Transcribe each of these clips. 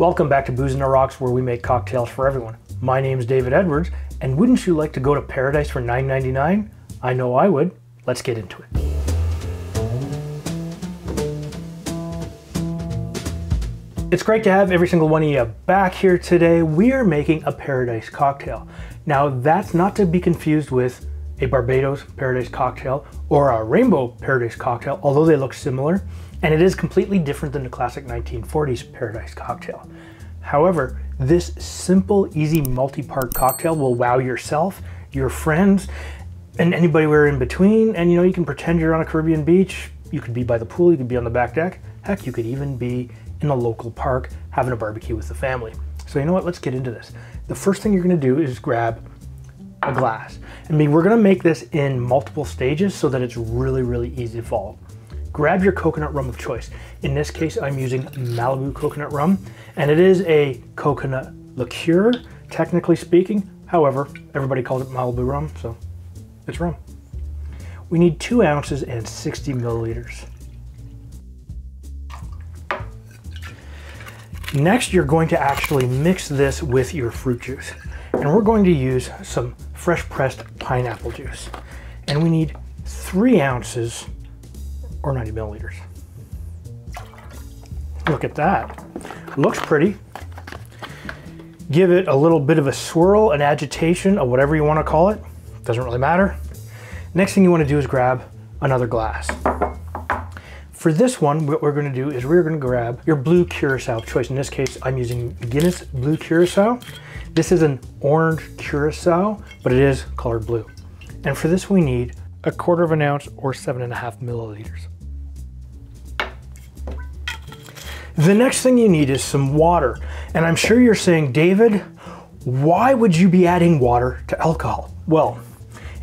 Welcome back to Booze On The Rocks, where we make cocktails for everyone. My name's David Edwards, and wouldn't you like to go to Paradise for $9.99? I know I would. Let's get into it. It's great to have every single one of you back here today. We are making a Paradise cocktail. Now, that's not to be confused with a Barbados Paradise cocktail or a Rainbow Paradise cocktail, although they look similar, and it is completely different than the classic 1940s Paradise cocktail. However, this simple, easy, multi-part cocktail will wow yourself, your friends, and anybody we're in between. And you know, you can pretend you're on a Caribbean beach, you could be by the pool, you could be on the back deck, heck, you could even be in a local park having a barbecue with the family. So you know what, let's get into this. The first thing you're gonna do is grab a glass. I mean, we're gonna make this in multiple stages so that it's really, really easy to follow. Grab your coconut rum of choice. In this case, I'm using Malibu coconut rum, and it is a coconut liqueur, technically speaking. However, everybody calls it Malibu rum, so it's rum. We need 2 ounces and 60 milliliters. Next, you're going to actually mix this with your fruit juice. And we're going to use some fresh pressed pineapple juice. And we need 3 ounces or 90 milliliters. Look at that. Looks pretty. Give it a little bit of a swirl, an agitation, or whatever you want to call it. Doesn't really matter. Next thing you want to do is grab another glass. For this one, what we're gonna do is we're gonna grab your blue Curacao of choice. In this case, I'm using Guinness Blue Curacao. This is an orange Curacao, but it is colored blue. And for this, we need 1/4 ounce or 7.5 milliliters. The next thing you need is some water. And I'm sure you're saying, David, why would you be adding water to alcohol? Well,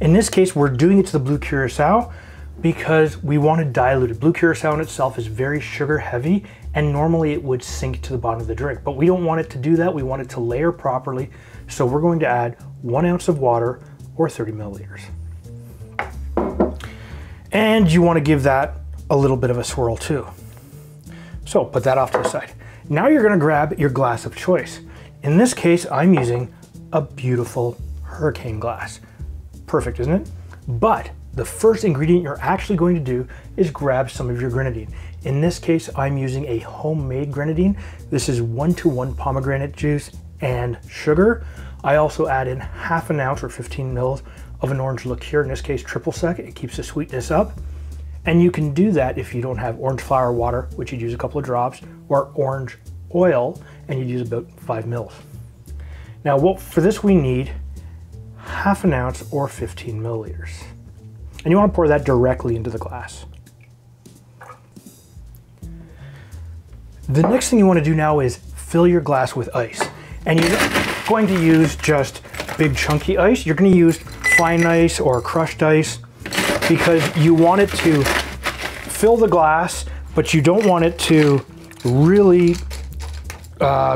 in this case, we're doing it to the blue Curacao because we want to dilute it. Blue Curacao in itself is very sugar heavy, and normally it would sink to the bottom of the drink, but we don't want it to do that. We want it to layer properly. So we're going to add 1 ounce of water or 30 milliliters. And you want to give that a little bit of a swirl too. So put that off to the side. Now you're going to grab your glass of choice. In this case, I'm using a beautiful hurricane glass. Perfect, isn't it? But the first ingredient you're actually going to do is grab some of your grenadine. In this case, I'm using a homemade grenadine. This is 1:1 pomegranate juice and sugar. I also add in 1/2 ounce or 15 mils of an orange liqueur, in this case, triple sec. It keeps the sweetness up. And you can do that if you don't have orange flower water, which you'd use a couple of drops, or orange oil, and you'd use about 5 mils. Now, for this, we need 1/2 ounce or 15 milliliters. And you want to pour that directly into the glass. The next thing you want to do now is fill your glass with ice. And you're going to use just big chunky ice. You're going to use fine ice or crushed ice because you want it to fill the glass, but you don't want it to really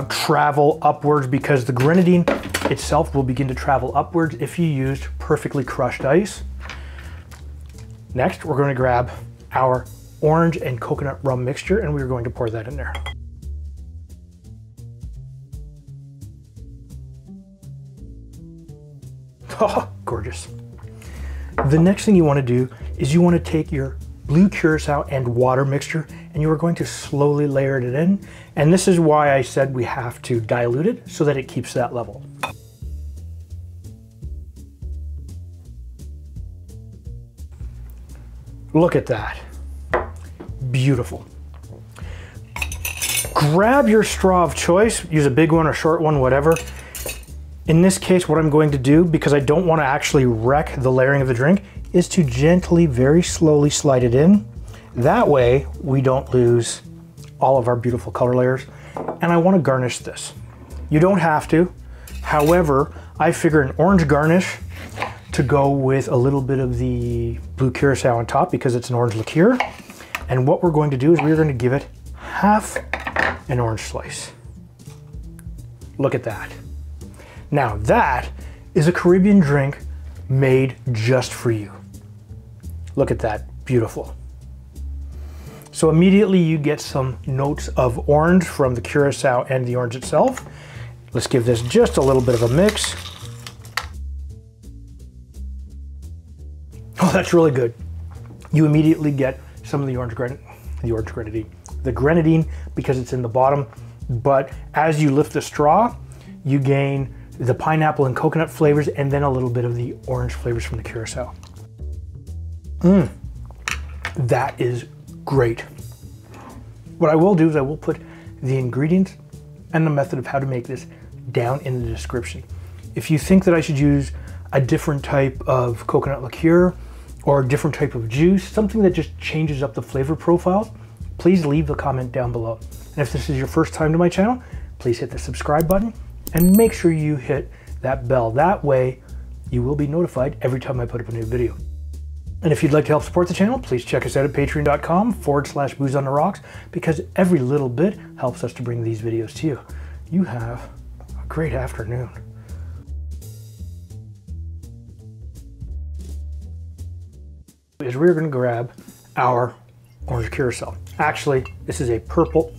travel upwards because the grenadine itself will begin to travel upwards if you used perfectly crushed ice. Next, we're going to grab our orange and coconut rum mixture, and we're going to pour that in there. Oh, gorgeous. The next thing you want to do is you want to take your blue Curacao and water mixture, and you are going to slowly layer it in. And this is why I said we have to dilute it so that it keeps that level. Look at that. Beautiful. Grab your straw of choice, use a big one or short one, whatever. In this case, what I'm going to do, because I don't want to actually wreck the layering of the drink, is to gently, very slowly slide it in. That way we don't lose all of our beautiful color layers. And I want to garnish this. You don't have to. However, I figure an orange garnish to go with a little bit of the blue Curacao on top because it's an orange liqueur. And what we're going to do is we're going to give it 1/2 an orange slice. Look at that. Now that is a Caribbean drink made just for you. Look at that, beautiful. So immediately you get some notes of orange from the curacao and the orange itself. Let's give this just a little bit of a mix. Oh, that's really good. You immediately get some of the grenadine because it's in the bottom. But as you lift the straw, you gain the pineapple and coconut flavors and then a little bit of the orange flavors from the curacao. That is great. What I will do is I will put the ingredients and the method of how to make this down in the description. If you think that I should use a different type of coconut liqueur or a different type of juice, something that just changes up the flavor profile, please leave a comment down below. And if this is your first time to my channel, please hit the subscribe button and make sure you hit that bell. That way you will be notified every time I put up a new video. And if you'd like to help support the channel, please check us out at patreon.com/boozeontherocks because every little bit helps us to bring these videos to you. You have a great afternoon. We're gonna grab our orange curacao. Actually, this is a purple.